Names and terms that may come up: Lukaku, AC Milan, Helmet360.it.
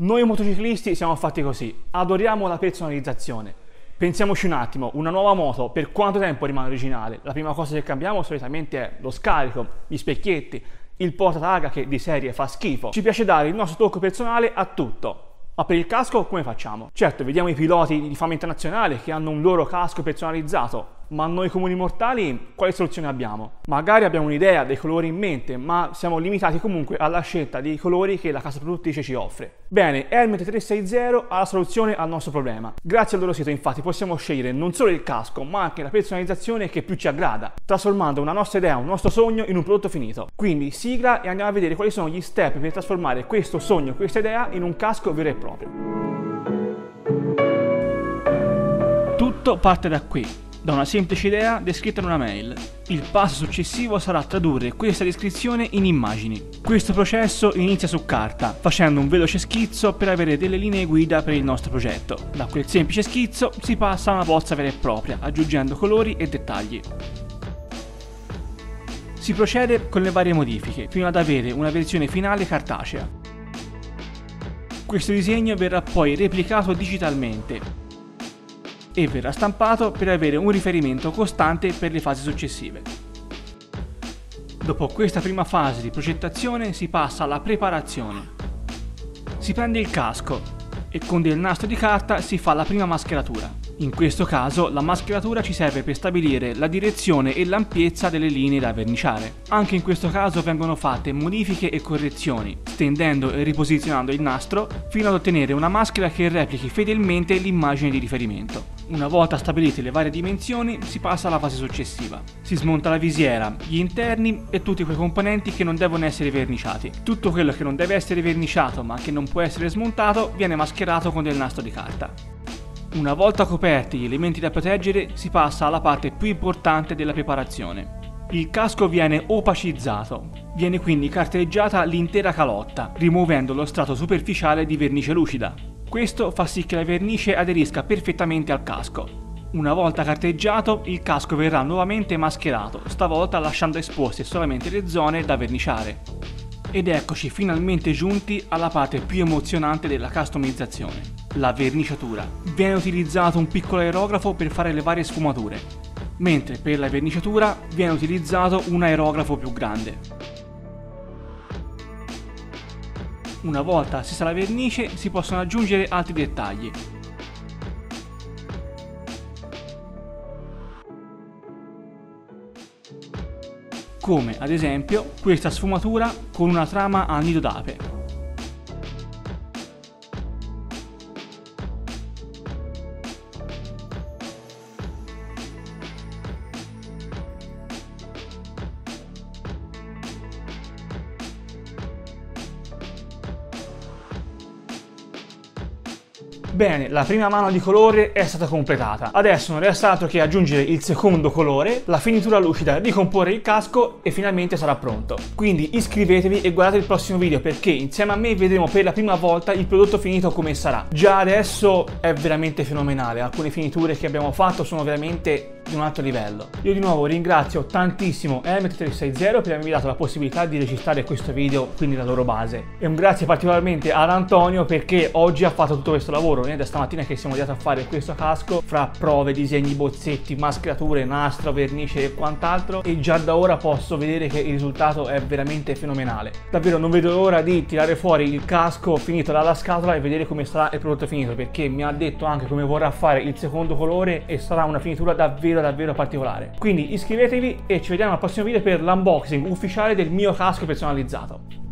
Noi motociclisti siamo fatti così, adoriamo la personalizzazione. Pensiamoci un attimo, una nuova moto per quanto tempo rimane originale? La prima cosa che cambiamo solitamente è lo scarico, gli specchietti, il portataga che di serie fa schifo. Ci piace dare il nostro tocco personale a tutto. Ma per il casco come facciamo? Certo, vediamo i piloti di fama internazionale che hanno un loro casco personalizzato, ma noi comuni mortali quale soluzione abbiamo? Magari abbiamo un'idea dei colori in mente, ma siamo limitati comunque alla scelta dei colori che la casa produttrice ci offre. Bene, Helmet360 ha la soluzione al nostro problema. Grazie al loro sito infatti possiamo scegliere non solo il casco, ma anche la personalizzazione che più ci aggrada, trasformando una nostra idea, un nostro sogno in un prodotto finito. Quindi sigla e andiamo a vedere quali sono gli step per trasformare questo sogno, questa idea in un casco vero e proprio. Tutto parte da qui, da una semplice idea descritta in una mail. Il passo successivo sarà tradurre questa descrizione in immagini. Questo processo inizia su carta, facendo un veloce schizzo per avere delle linee guida per il nostro progetto. Da quel semplice schizzo si passa a una bozza vera e propria, aggiungendo colori e dettagli. Si procede con le varie modifiche, fino ad avere una versione finale cartacea. Questo disegno verrà poi replicato digitalmente e verrà stampato per avere un riferimento costante per le fasi successive. Dopo questa prima fase di progettazione si passa alla preparazione. Si prende il casco e con del nastro di carta si fa la prima mascheratura. In questo caso la mascheratura ci serve per stabilire la direzione e l'ampiezza delle linee da verniciare. Anche in questo caso vengono fatte modifiche e correzioni, stendendo e riposizionando il nastro fino ad ottenere una maschera che replichi fedelmente l'immagine di riferimento. Una volta stabilite le varie dimensioni si passa alla fase successiva. Si smonta la visiera, gli interni e tutti quei componenti che non devono essere verniciati. Tutto quello che non deve essere verniciato ma che non può essere smontato viene mascherato con del nastro di carta. Una volta coperti gli elementi da proteggere si passa alla parte più importante della preparazione. Il casco viene opacizzato, viene quindi carteggiata l'intera calotta, rimuovendo lo strato superficiale di vernice lucida. Questo fa sì che la vernice aderisca perfettamente al casco. Una volta carteggiato, il casco verrà nuovamente mascherato, stavolta lasciando esposte solamente le zone da verniciare. Ed eccoci finalmente giunti alla parte più emozionante della customizzazione, la verniciatura. Viene utilizzato un piccolo aerografo per fare le varie sfumature, mentre per la verniciatura viene utilizzato un aerografo più grande. Una volta accesa la vernice si possono aggiungere altri dettagli. Come ad esempio questa sfumatura con una trama a nido d'ape. Bene, la prima mano di colore è stata completata. Adesso non resta altro che aggiungere il secondo colore, la finitura lucida, ricomporre il casco e finalmente sarà pronto. Quindi iscrivetevi e guardate il prossimo video perché insieme a me vedremo per la prima volta il prodotto finito come sarà. Già adesso è veramente fenomenale, alcune finiture che abbiamo fatto sono veramente di un altro livello. Io di nuovo ringrazio tantissimo Helmet360 per avermi dato la possibilità di registrare questo video, quindi la loro base. E un grazie particolarmente ad Antonio perché oggi ha fatto tutto questo lavoro. Noi da stamattina che siamo andati a fare questo casco, fra prove, disegni, bozzetti, mascherature, nastro, vernice e quant'altro, e già da ora posso vedere che il risultato è veramente fenomenale. Davvero non vedo l'ora di tirare fuori il casco finito dalla scatola e vedere come sarà il prodotto finito, perché mi ha detto anche come vorrà fare il secondo colore e sarà una finitura davvero particolare. Quindi iscrivetevi e ci vediamo al prossimo video per l'unboxing ufficiale del mio casco personalizzato.